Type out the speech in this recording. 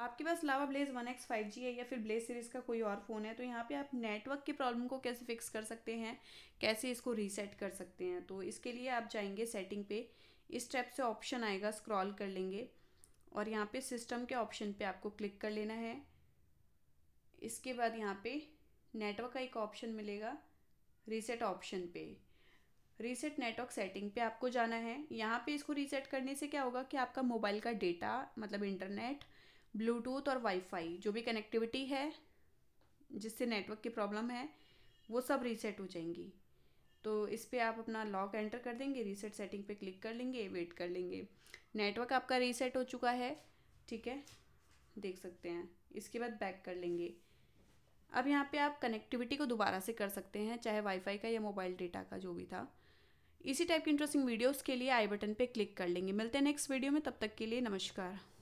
आपके पास Lava Blaze 1x 5G है या फिर ब्लेज सीरीज़ का कोई और फ़ोन है, तो यहाँ पे आप नेटवर्क की प्रॉब्लम को कैसे फिक्स कर सकते हैं, कैसे इसको रीसेट कर सकते हैं। तो इसके लिए आप जाएंगे सेटिंग पे, इस टैब से ऑप्शन आएगा, स्क्रॉल कर लेंगे और यहाँ पे सिस्टम के ऑप्शन पे आपको क्लिक कर लेना है। इसके बाद यहाँ पर नेटवर्क का एक ऑप्शन मिलेगा, रीसेट ऑप्शन पर रीसेट नेटवर्क सेटिंग पे आपको जाना है। यहाँ पे इसको रीसेट करने से क्या होगा कि आपका मोबाइल का डेटा मतलब इंटरनेट, ब्लूटूथ और वाईफाई जो भी कनेक्टिविटी है जिससे नेटवर्क की प्रॉब्लम है वो सब रीसेट हो जाएंगी। तो इस पर आप अपना लॉक एंटर कर देंगे, रीसेट सेटिंग पे क्लिक कर लेंगे, वेट कर लेंगे। नेटवर्क आपका रीसेट हो चुका है, ठीक है, देख सकते हैं। इसके बाद बैक कर लेंगे। अब यहाँ पर आप कनेक्टिविटी को दोबारा से कर सकते हैं, चाहे वाईफाई का या मोबाइल डेटा का, जो भी था। इसी टाइप की इंटरेस्टिंग वीडियोस के लिए आई बटन पे क्लिक कर लेंगे। मिलते हैं नेक्स्ट वीडियो में, तब तक के लिए नमस्कार।